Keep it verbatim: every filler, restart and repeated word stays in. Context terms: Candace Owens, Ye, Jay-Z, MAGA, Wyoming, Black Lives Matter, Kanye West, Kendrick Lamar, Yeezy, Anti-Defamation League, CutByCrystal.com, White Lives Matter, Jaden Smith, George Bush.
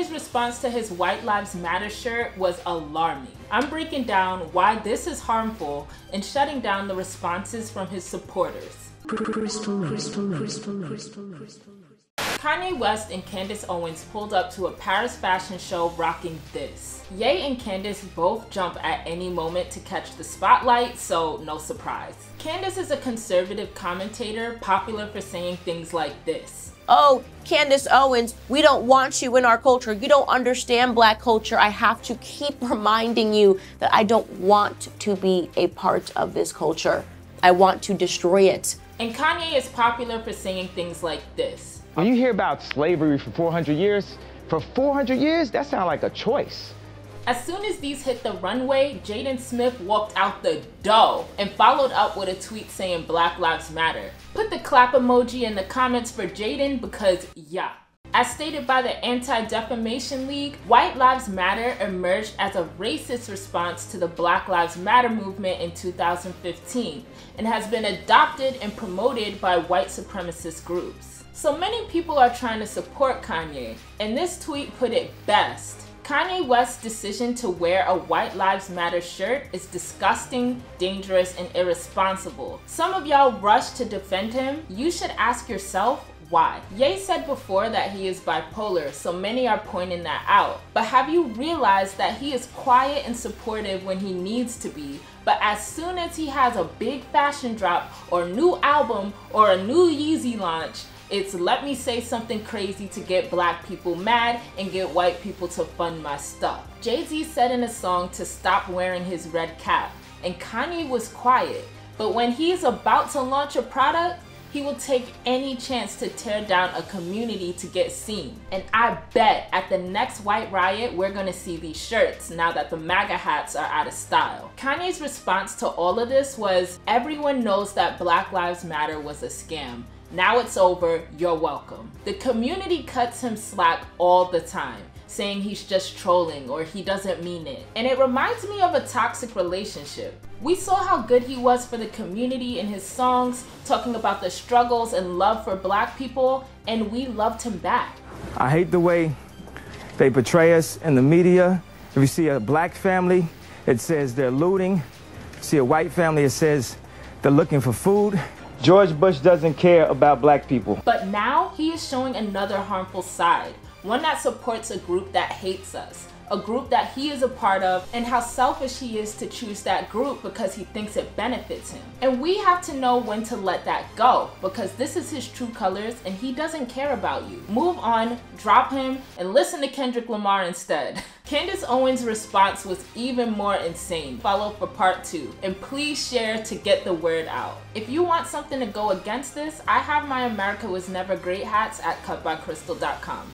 Kanye's response to his White Lives Matter shirt was alarming. I'm breaking down why this is harmful and shutting down the responses from his supporters. Crystal, crystal, crystal, crystal, crystal. Kanye West and Candace Owens pulled up to a Paris fashion show rocking this. Ye and Candace both jump at any moment to catch the spotlight, so no surprise. Candace is a conservative commentator popular for saying things like this. Oh, Candace Owens, we don't want you in our culture. You don't understand Black culture. I have to keep reminding you that I don't want to be a part of this culture. I want to destroy it. And Kanye is popular for saying things like this. When you hear about slavery for four hundred years, for four hundred years, that sounds like a choice. As soon as these hit the runway, Jaden Smith walked out the door and followed up with a tweet saying Black Lives Matter. Put the clap emoji in the comments for Jaden because yeah. As stated by the Anti-Defamation League, White Lives Matter emerged as a racist response to the Black Lives Matter movement in two thousand fifteen and has been adopted and promoted by white supremacist groups. So many people are trying to support Kanye, and this tweet put it best. Kanye West's decision to wear a White Lives Matter shirt is disgusting, dangerous, and irresponsible. Some of y'all rush to defend him. You should ask yourself, why? Ye said before that he is bipolar, so many are pointing that out. But have you realized that he is quiet and supportive when he needs to be, but as soon as he has a big fashion drop or new album or a new Yeezy launch, it's let me say something crazy to get Black people mad and get white people to fund my stuff. Jay-Z said in a song to stop wearing his red cap, and Kanye was quiet, but when he is about to launch a product, he will take any chance to tear down a community to get seen. And I bet at the next white riot, we're gonna see these shirts now that the MAGA hats are out of style. Kanye's response to all of this was, everyone knows that Black Lives Matter was a scam. Now it's over, you're welcome. The community cuts him slack all the time, saying he's just trolling or he doesn't mean it. And it reminds me of a toxic relationship. We saw how good he was for the community in his songs, talking about the struggles and love for Black people, and we loved him back. I hate the way they portray us in the media. If you see a Black family, it says they're looting. If you see a white family, it says they're looking for food. George Bush doesn't care about Black people. But now he is showing another harmful side. One that supports a group that hates us, a group that he is a part of, and how selfish he is to choose that group because he thinks it benefits him. And we have to know when to let that go because this is his true colors and he doesn't care about you. Move on, drop him, and listen to Kendrick Lamar instead. Candace Owens' response was even more insane. Follow for part two, and please share to get the word out. If you want something to go against this, I have my America Was Never Great hats at Cut By Crystal dot com.